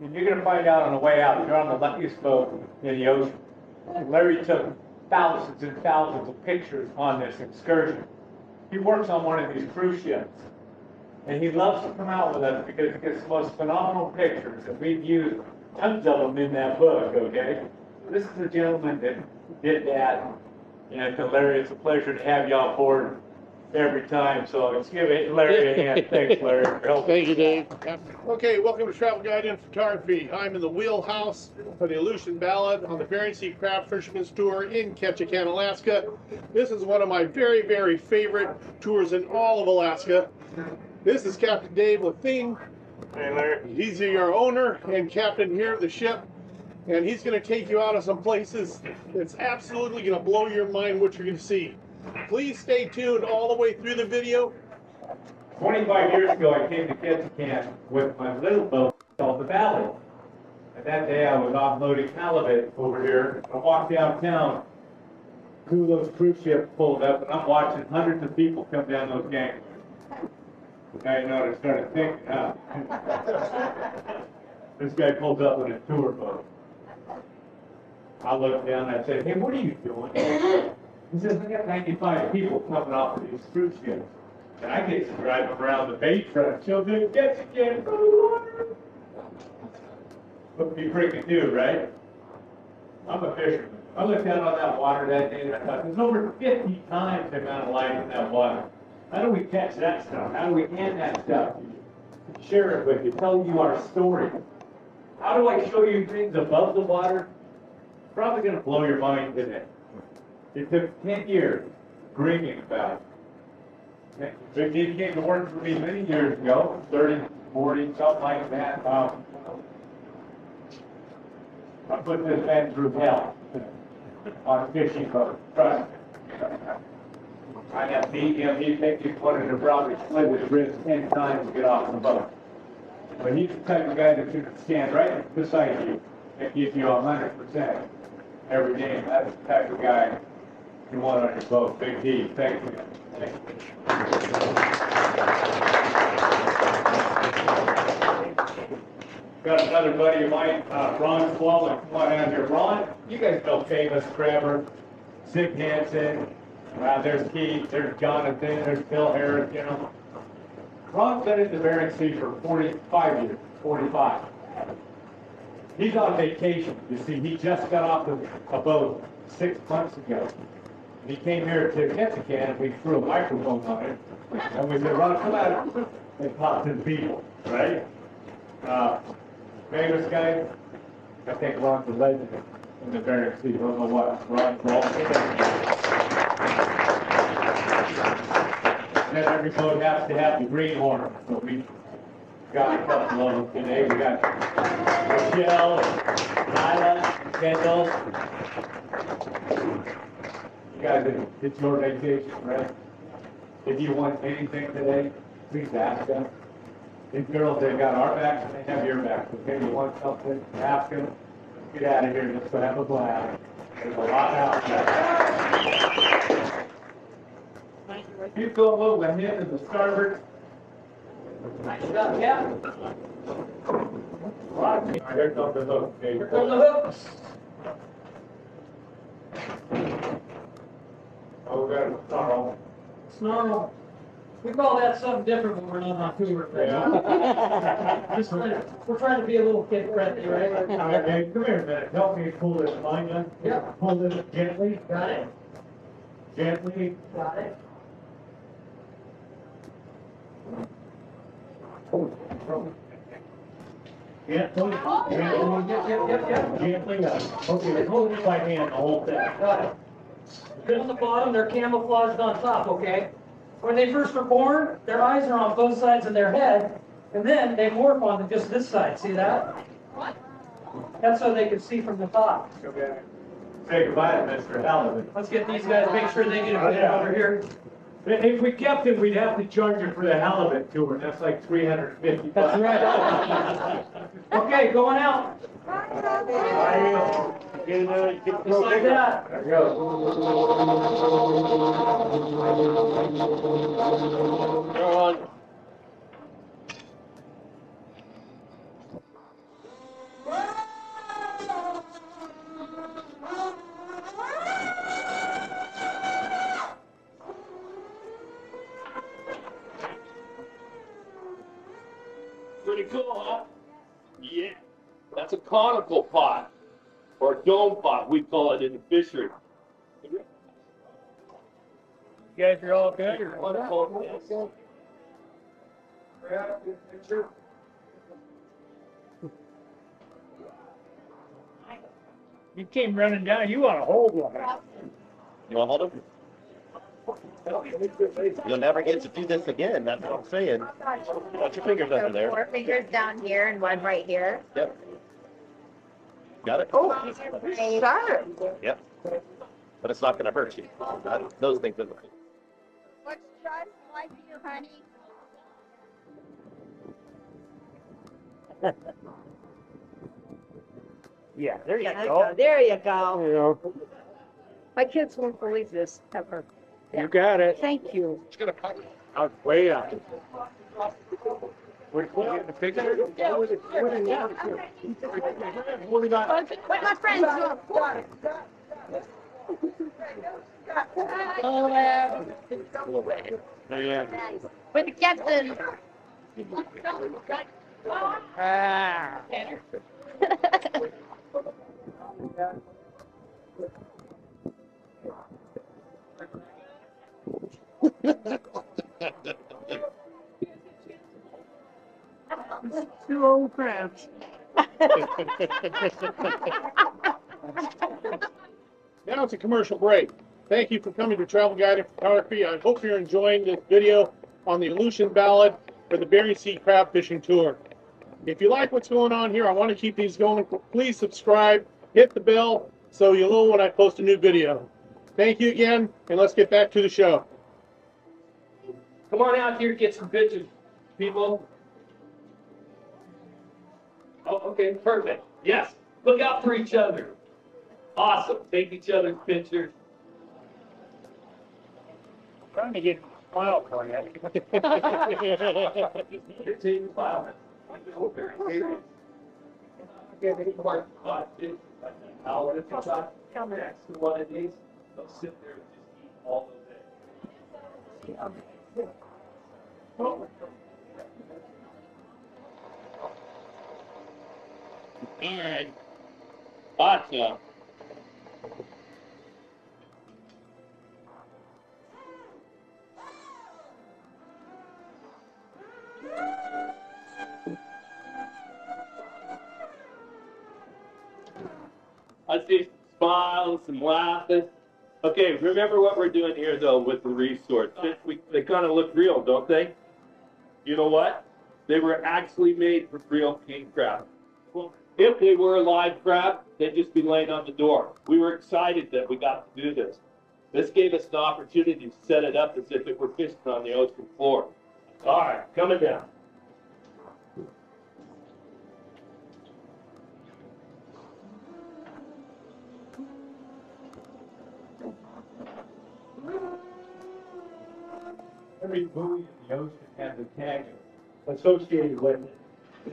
and you're going to find out on the way out, you're on the luckiest boat in the ocean. Larry took thousands and thousands of pictures on this excursion. He works on one of these cruise ships, and he loves to come out with us because he gets the most phenomenal pictures, and we've used tons of them in that book, okay? This is a gentleman that did that, and Larry, it's a pleasure to have y'all aboard every time, so let's give it Larry a hand. Thanks, Larry. Thank you, Dave. Okay, welcome to Travel Guide and Photography. I'm in the wheelhouse for the Aleutian Ballad on the Bering Sea Crab Fisherman's Tour in Ketchikan, Alaska. This is one of my very, very favorite tours in all of Alaska. This is Captain Dave Lethin. Hey, Larry. He's your owner and captain here of the ship, and he's going to take you out of some places that's absolutely going to blow your mind what you're going to see. Please stay tuned all the way through the video. 25 years ago, I came to Ketchikan with my little boat called the Valley. And that day, I was offloading halibut over here. I walked downtown, two of those cruise ships pulled up, and I'm watching hundreds of people come down those gangways. Now you know what I started thinking, huh? This guy pulls up on a tour boat. I looked down and I said, "Hey, what are you doing?" He says, "I got 95 people coming off of these cruise ships, and I get to drive them around the bay front till they get to get from the water." What do you freaking do, right? I'm a fisherman. I looked out on that water that day and I thought, there's over 50 times the amount of life in that water. How do we catch that stuff? How do we hand that stuff to you? Share it with you. Tell you our story. How do I show you things above the water? Probably going to blow your mind today. It took 10 years dreaming about it. Big Dave came to work for me many years ago, 30, 40, something like that. I put this man through hell on a fishing boat. Trust me. I have beat him. He'd make me wanted to probably slit his wrist 10 times to get off the boat. But he's the type of guy that should stand right beside you and give you 100% every day. That's the type of guy you want on your boat. Big D, thank you. Thank you. Got another buddy of mine, Ron Swallow. Come on out here. Ron, you guys know famous crabber. Sig Hansen. There's Keith, there's Jonathan, there's Phil Harris, you know. Ron's been in the Bering Sea for 45 years, 45. He's on vacation, you see. He just got off a boat 6 months ago. He came here to Ketchikan, and we threw a microphone on it. And we said, "Ron, come out and talk to the people," right? Famous guy, I think Ron's a legend in the Bering Sea. I don't know what, Ron. Then every boat has to have the green horn. So we got a couple of them today. We got Michelle, Lila, Kendall. You guys, it's your vacation, right? If you want anything today, please ask them. These girls, they've got our backs and they have your backs. Okay, you want something, ask them. Get out of here, just to have a blast. There's a lot out there. You go over the head and the starboard. Yeah. Here comes the hook. Here comes the hooks. Oh, we got a snarl. Snarl. We call that something different when we're not on tour. Yeah. Just we're trying to be a little kid friendly, right? Okay, come here a minute. Help me pull this line up. Yeah. Pull this gently. Got it. Gently. Got it. Gently up. Okay, they hold it by hand the whole thing. Got it. On the bottom, they're camouflaged on top, okay? When they first were born, their eyes are on both sides of their head, and then they morph onto just this side. See that? What? That's so they can see from the top. Okay. Say goodbye to Mr. Halibut. Let's get these guys, make sure they get a bit over here. If we kept him, we'd have to charge him for the halibut tour. That's like $350. That's right. Okay, going out. Just like that. There we go. Go on. pretty cool, huh? Yeah. That's a conical pot, or a dome pot, we call it in the fishery. You guys are all good? Or wonderful. Yes. Yeah, good picture. You came running down. You want to hold one. You want to hold him? You'll never get to do this again. That's what I'm saying. Put your fingers under there. 4 fingers down here and 1 right here. Yep. Got it? Oh, sharp. Yep. But it's not going to hurt you. Those things are right. What's trust like you, honey? Yeah, there you go. There you go. You know. My kids won't believe this ever. Yeah. You got it. Thank you. It's gonna cut out way out. We're getting the picture. Yeah. What my friends do? With the captain. Ah. Two old crabs. Now it's a commercial break. Thank you for coming to Travel Guide and Photography. I hope you're enjoying this video on the Aleutian Ballad for the Bering Sea Crab Fishing Tour. If you like what's going on here, I want to keep these going. Please subscribe, hit the bell, so you'll know when I post a new video. Thank you again, and let's get back to the show. Come on out here, get some pictures, people. Oh, okay, perfect. Yes, look out for each other. Awesome, take each other's pictures. I'm trying to get a file for you. 15 files. One of these, they'll sit there and just eat all the day. All right. Gotcha. I see smiles and laughing. Okay, remember what we're doing here, though, with the resource. They kind of look real, don't they? You know what? They were actually made for real king crab. Well, if they were a live crab, they'd just be laying on the door. We were excited that we got to do this. This gave us an opportunity to set it up as if it were fishing on the ocean floor. All right, coming down. Every buoy in the ocean has a tag associated with it.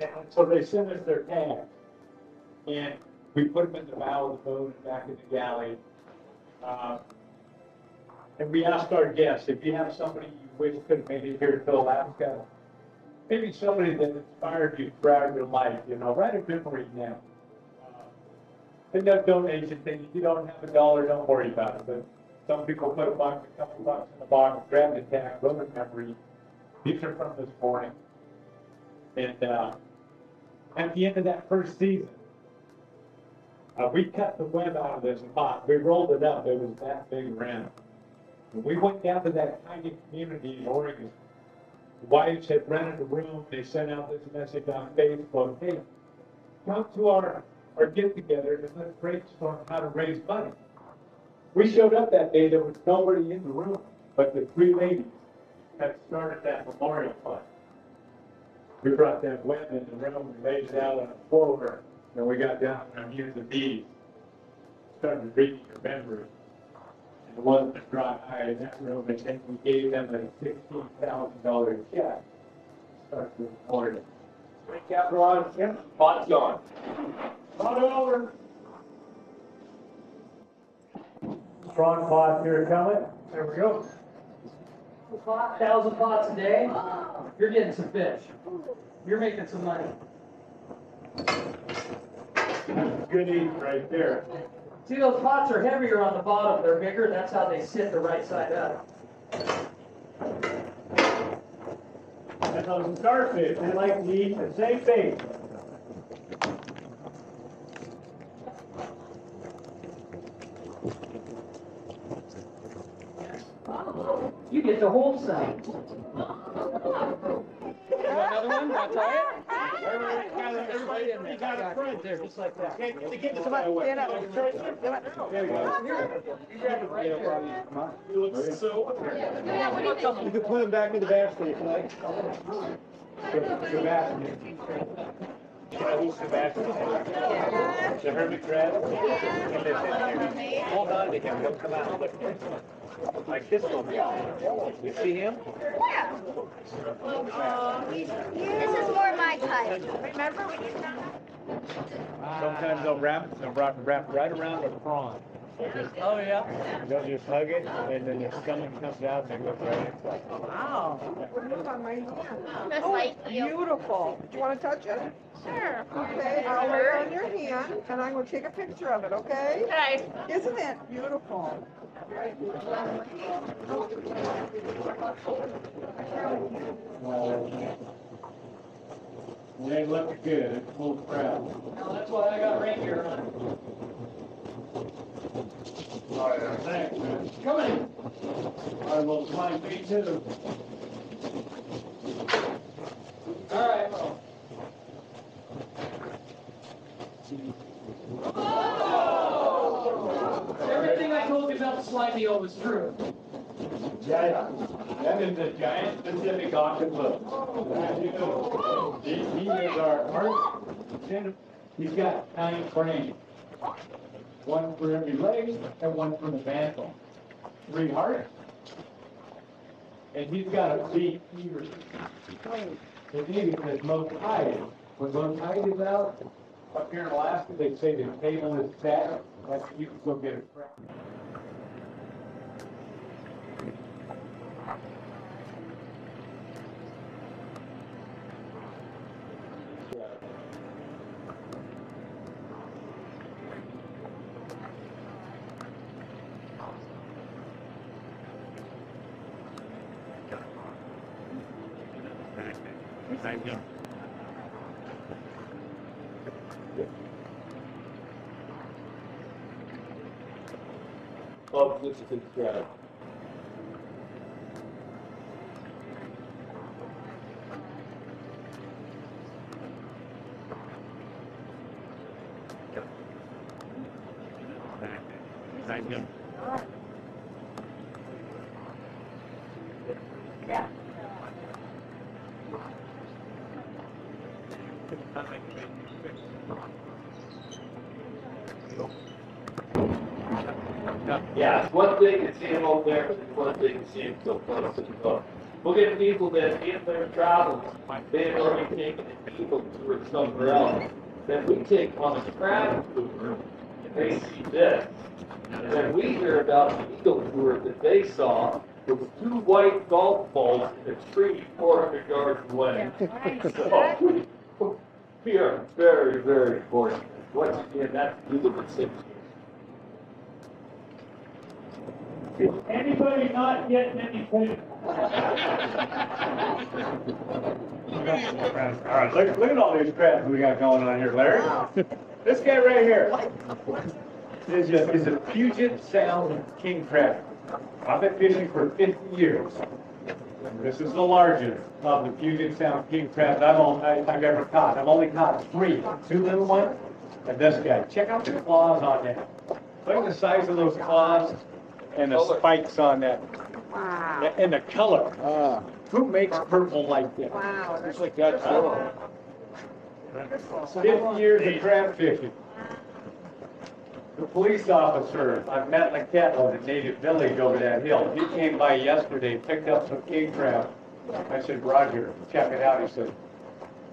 And so they send us their tags. And we put them in the bow of the boat and back in the galley. And we asked our guests, if you have somebody you wish could have made it here to Alaska, maybe somebody that inspired you throughout your life, you know, write a memory now. And that donation thing, if you don't have a dollar, don't worry about it. But some people put a couple bucks in the box, grab the tag, wrote a memory. These are from this morning. And at the end of that first season, we cut the web out of this pot. We rolled it up. It was that big round. And we went down to that tiny community in Oregon. The wives had rented a room. They sent out this message on Facebook. Hey, come to our get-together and let's brainstorm how to raise money. We showed up that day, there was nobody in the room, but the 3 ladies had started that memorial fund. We brought that web in the room, we laid it out on the floor, and we got down on our hands and knees, started reading your memory. And it wasn't a dry eye in that room, and then we gave them a $16,000 check. Started to report it. Wake up, Ron. Yep. Pot's on. Pot over. Strong pot here coming. There we go. 1,000 pots a day, you're getting some fish. You're making some money. Good eat right there. See, those pots are heavier on the bottom. They're bigger. That's how they sit the right side up. And those starfish, they like to eat the same thing. You get the whole side. Another one? Want to tie it? Everybody in there. You got it right there, just like that. Okay, there we go. You grab it right there. Come on. You look so... You can put them back in the basket if you like. The basket. The hermit crab. Hold on to him. He'll come out. Like this one. You see him? Yeah. This is more my type. Remember when you sometimes they'll wrap right around a prawn. Oh, yeah. They'll just hug it, and then the stomach comes out, and they look right at it. Wow. Look on my hand. That's like beautiful. Do you want to touch it? Sure. Okay, I'll wear it on your hand, and I'm going to take a picture of it, okay? Okay. Isn't it beautiful? They look good. It's a little proud. No, that's what I got right here. All right, thanks, man. Come in. I will climb feet to them. All right. Oh! Everything I told you about the slide deal was true. Giant. That is a giant Pacific octopus. As you know, he is our first. He's got 9 brains. One for every leg, and one for the mantle. 3 hearts. And he's got a big fever. It's neat because mokaitis, when mokaitis is out, up here in Alaska, they say the table is set. That's, you can go get it. Love this big crab. There is one thing to see him so close to the boat. Look at people that in their travels, they have already taken an eagle tour somewhere else. Then we take on a crab tour, and they see this. And then we hear about an eagle tour that they saw with 2 white golf balls in a tree 400 yards away. So, we are very, very fortunate. Once again, that's beautiful thing. Anybody not getting any pictures? All right, look at all these crabs we got going on here, Larry. This guy right here is a Puget Sound King Crab. I've been fishing for 50 years. This is the largest of the Puget Sound King Crabs I've ever caught. I've only caught 3. 2 little ones and this guy. Check out the claws on that. Look at the size of those claws. And the spikes on that. Wow. And the color. Who makes purple like that? Wow. It's like that. 50 years of crab fishing. The police officer I met in Ketchikan at a native village over that hill. He came by yesterday, picked up some king crab. I said, Roger, check it out. He said,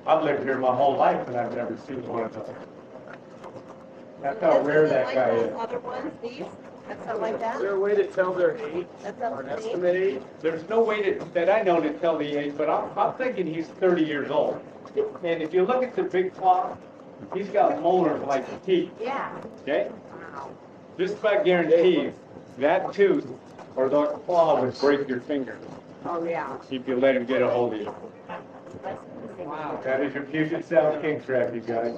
I've lived here my whole life and I've never seen one of those. That's how rare that guy is. That's not like that. Is there a way to tell their age or an estimate age? There's no way that I know to tell the age, but I'm thinking he's 30 years old. And if you look at the big claw, he's got molars like teeth. Yeah. Okay? Wow. Just about guaranteed, that tooth or that claw would break your finger. Oh, yeah. If you let him get a hold of you. Wow. That is your Puget Sound King Crab, you guys.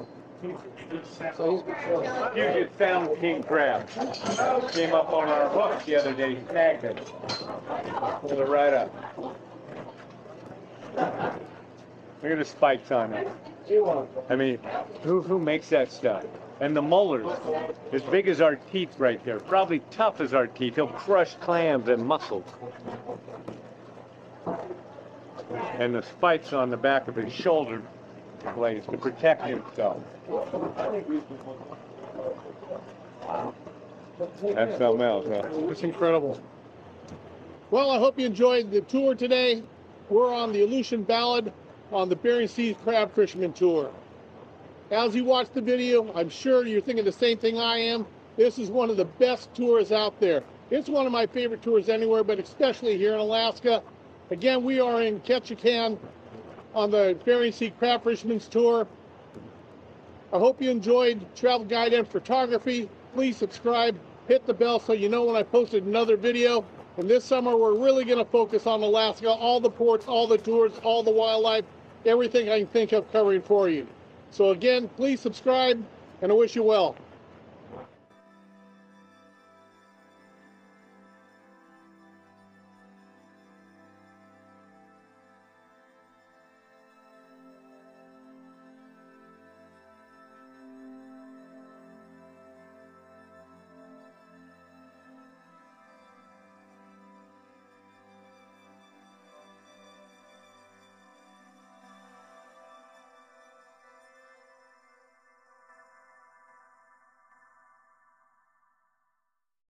Puget Sound King Crab came up on our hook the other day, snagged it. Pulled it right up. Look at the spikes on it. I mean, who makes that stuff? And the molars, as big as our teeth right there, probably tough as our teeth. He'll crush clams and mussels. And the spikes on the back of his shoulder blades to protect himself. That's something else, huh? It's incredible. Well, I hope you enjoyed the tour today. We're on the Aleutian Ballad on the Bering Sea Crab Fisherman Tour. As you watch the video, I'm sure you're thinking the same thing I am. This is one of the best tours out there. It's one of my favorite tours anywhere, but especially here in Alaska. Again, we are in Ketchikan on the Bering Sea Crab Fisherman's Tour. I hope you enjoyed Travel Guide and Photography. Please subscribe, hit the bell so you know when I posted another video. And this summer, we're really going to focus on Alaska, all the ports, all the tours, all the wildlife, everything I can think of covering for you. So again, please subscribe, and I wish you well.